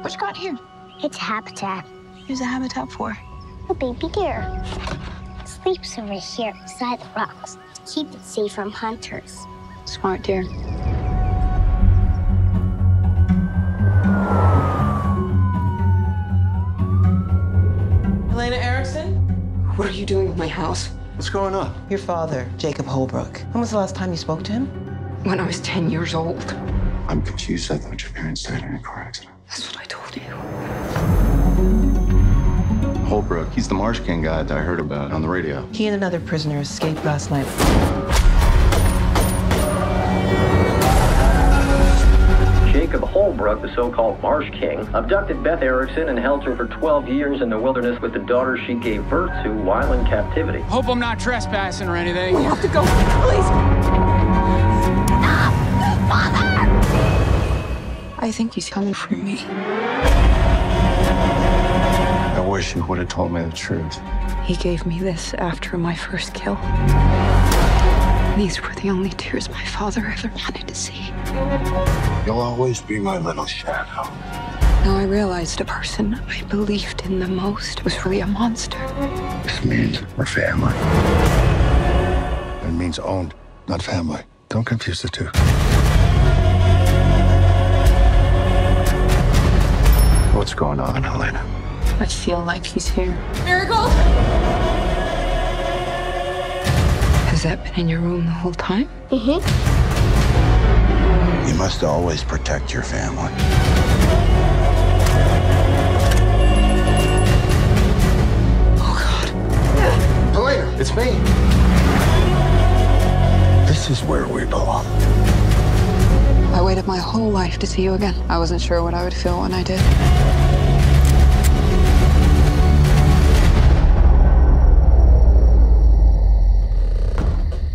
What you got here? It's habitat. Who's the habitat for? A baby deer. It sleeps over here beside the rocks to keep it safe from hunters. Smart deer. Helena Erickson? What are you doing with my house? What's going on? Your father, Jacob Holbrook. When was the last time you spoke to him? When I was 10 years old. I'm confused. I thought your parents died in a car accident. That's what I told you. Holbrook, he's the Marsh King guy that I heard about on the radio. He and another prisoner escaped last night. Jacob Holbrook, the so-called Marsh King, abducted Beth Erickson and held her for 12 years in the wilderness with the daughter she gave birth to while in captivity. Hope I'm not trespassing or anything. We have to go. Please. Stop. Father! I think he's coming for me. I wish you would have told me the truth. He gave me this after my first kill. These were the only tears my father ever wanted to see. You'll always be my little shadow. Now I realized the person I believed in the most was really a monster. This means we're family. It means owned, not family. Don't confuse the two. What's going on, Helena? I feel like he's here. Miracle! Has that been in your room the whole time? Mm-hmm. You must always protect your family. Oh, God. Helena, it's me. This is where we belong. I waited my whole life to see you again. I wasn't sure what I would feel when I did.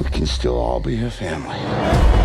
We can still all be a family.